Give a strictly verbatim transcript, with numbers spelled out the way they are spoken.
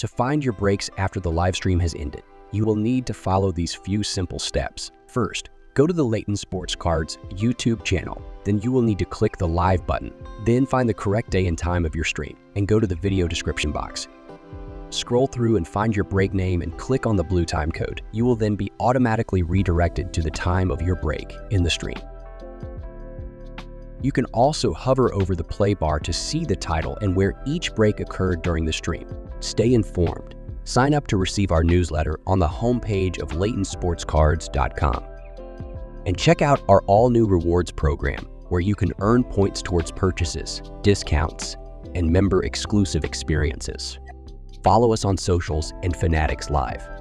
To find your breaks after the live stream has ended, you will need to follow these few simple steps. First, go to the Layton Sports Cards YouTube channel. Then you will need to click the live button. Then find the correct day and time of your stream and go to the video description box. Scroll through and find your break name and click on the blue time code. You will then be automatically redirected to the time of your break in the stream. You can also hover over the play bar to see the title and where each break occurred during the stream. Stay informed. Sign up to receive our newsletter on the homepage of Layton Sports Cards dot com. And check out our all-new rewards program, where you can earn points towards purchases, discounts, and member-exclusive experiences. Follow us on socials and Fanatics Live.